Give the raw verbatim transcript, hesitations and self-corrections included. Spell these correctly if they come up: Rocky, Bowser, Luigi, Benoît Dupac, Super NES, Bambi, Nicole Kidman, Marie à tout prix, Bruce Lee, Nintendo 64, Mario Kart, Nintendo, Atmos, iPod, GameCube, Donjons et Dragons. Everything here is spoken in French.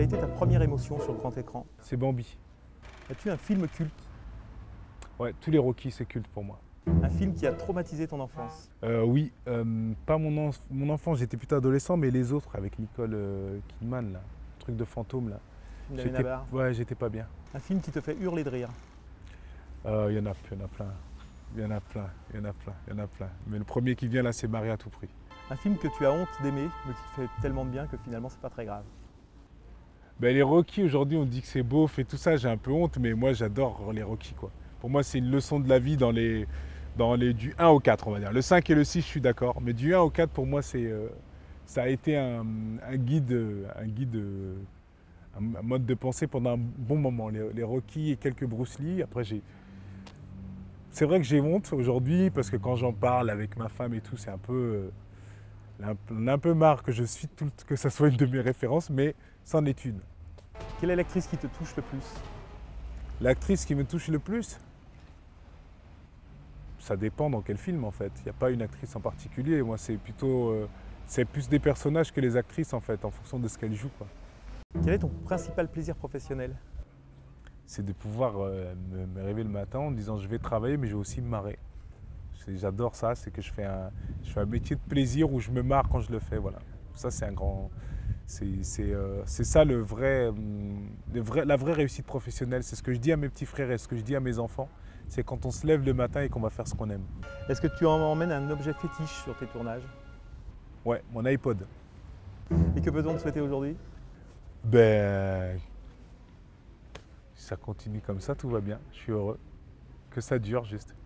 Quelle a été ta première émotion sur le grand écran? C'est Bambi. As-tu un film culte? Ouais, tous les Rocky, c'est culte pour moi. Un film qui a traumatisé ton enfance? euh, Oui, euh, pas mon, en... mon enfance, j'étais plutôt adolescent, mais les autres, avec Nicole euh, Kidman, là, le truc de fantôme, là. J'étais ouais, pas bien. Un film qui te fait hurler de rire? Il euh, y en a, y en a plein. Il y en a plein, il y en a plein, il y en a plein. Mais le premier qui vient là, c'est Marie à tout prix. Un film que tu as honte d'aimer, mais qui fait tellement de bien que finalement, c'est pas très grave. Ben, les Rocky, aujourd'hui, on dit que c'est beauf et tout ça, j'ai un peu honte, mais moi, j'adore les Rocky, quoi. Pour moi, c'est une leçon de la vie dans les, dans les, du un au quatre, on va dire. Le cinq et le six, je suis d'accord, mais du un au quatre, pour moi, c'est, euh, ça a été un, un guide, un guide euh, un mode de pensée pendant un bon moment. Les, les Rocky et quelques Bruce Lee, après, j'ai... C'est vrai que j'ai honte aujourd'hui parce que quand j'en parle avec ma femme et tout, c'est un peu, euh, on a un peu marre que je suis tout, que ça soit une de mes références, mais c'en est une. Quelle est l'actrice qui te touche le plus? L'actrice qui me touche le plus? Ça dépend dans quel film en fait. Il n'y a pas une actrice en particulier. Moi, c'est plutôt, euh, c'est plus des personnages que les actrices en fait, en fonction de ce qu'elles jouent, quoi. Quel est ton principal plaisir professionnel? C'est de pouvoir me réveiller le matin en me disant je vais travailler mais je vais aussi me marrer. J'adore ça, c'est que je fais, un, je fais un métier de plaisir où je me marre quand je le fais. Voilà. Ça c'est un grand... C'est euh, ça le vrai, le vrai, la vraie réussite professionnelle. C'est ce que je dis à mes petits frères et ce que je dis à mes enfants. C'est quand on se lève le matin et qu'on va faire ce qu'on aime. Est-ce que tu emmènes un objet fétiche sur tes tournages? Ouais, mon iPod. Et que peut-on te souhaiter aujourd'hui? Ben... Si ça continue comme ça, tout va bien, je suis heureux. Que ça dure juste.